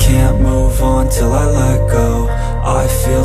can't move on till I let go. I feel